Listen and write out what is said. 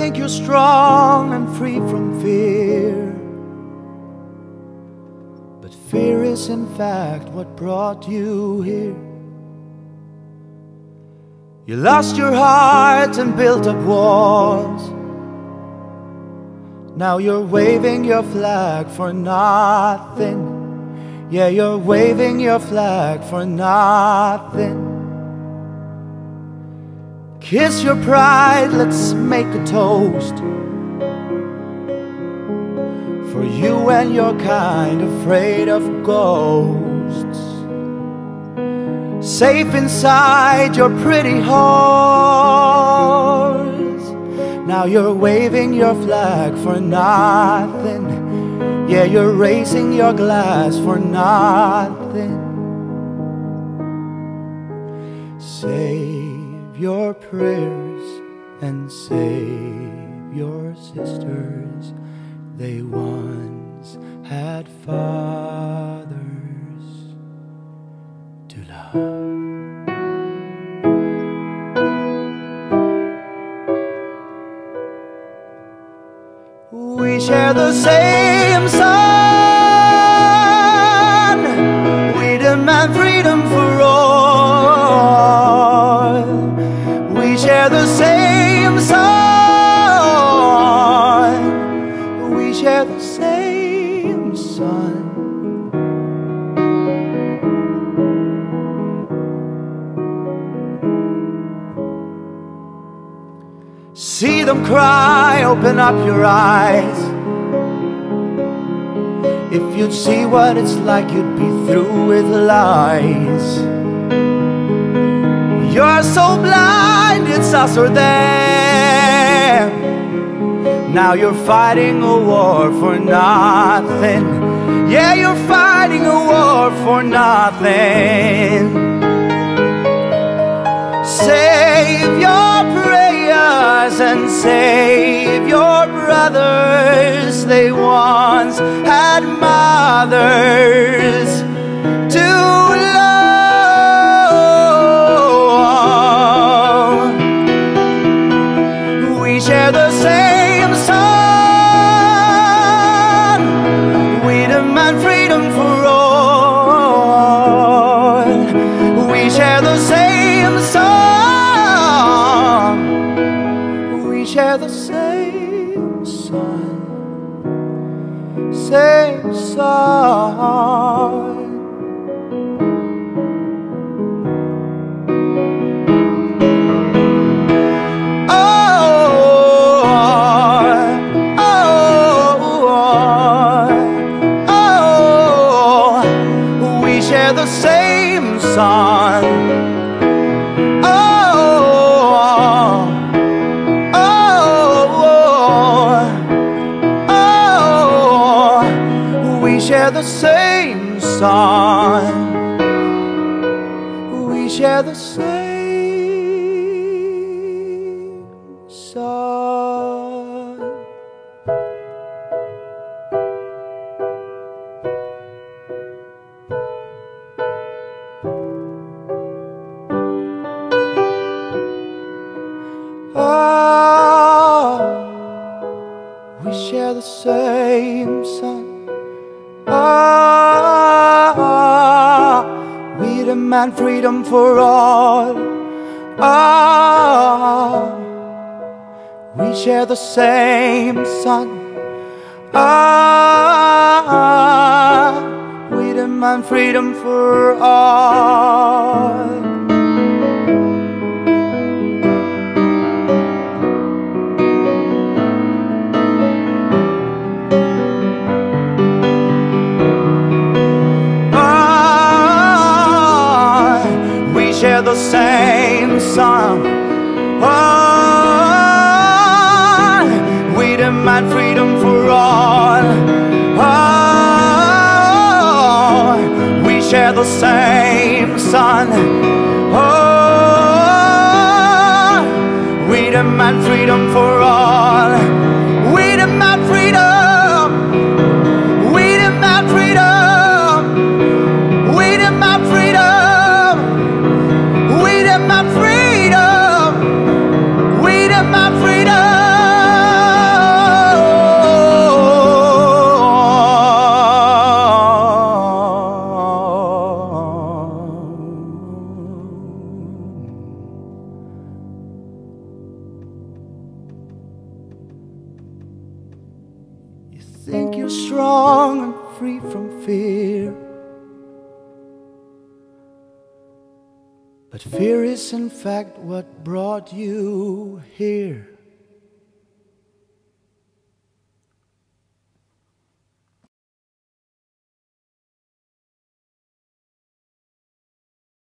think you're strong and free from fear, but fear is in fact what brought you here. You lost your heart and built up walls. Now you're waving your flag for nothing. Yeah, you're waving your flag for nothing. Kiss your pride, let's make a toast for you and your kind, afraid of ghosts, safe inside your pretty horse. Now you're waving your flag for nothing. Yeah, you're raising your glass for nothing. Save your prayers and save your sisters. They once had fathers to love. We share the same sun. We demand freedom for all. We share the same sun. We share the same sun. See them cry, open up your eyes. If you'd see what it's like, you'd be through with lies. You're so blind, it's us or them. Now you're fighting a war for nothing. Yeah, you're fighting a war for nothing. Save your prayer and save your brothers. They once had mothers to love. We share the same sun. We demand freedom for all. We share the same sun. We share the same sun, same sun. Oh, oh, oh, oh, we share the same sun. We share the same sun. We share the same sun. Oh, we share the same sun. Ah, we demand freedom for all. Ah, we share the same sun. Ah, we demand freedom for all. The same sun. Oh, we demand freedom for all. Oh, we share the same sun. Oh, we demand freedom for all. We demand freedom. We demand freedom. We demand freedom. We demand freedom. We demand freedom. But fear is in fact what brought you here.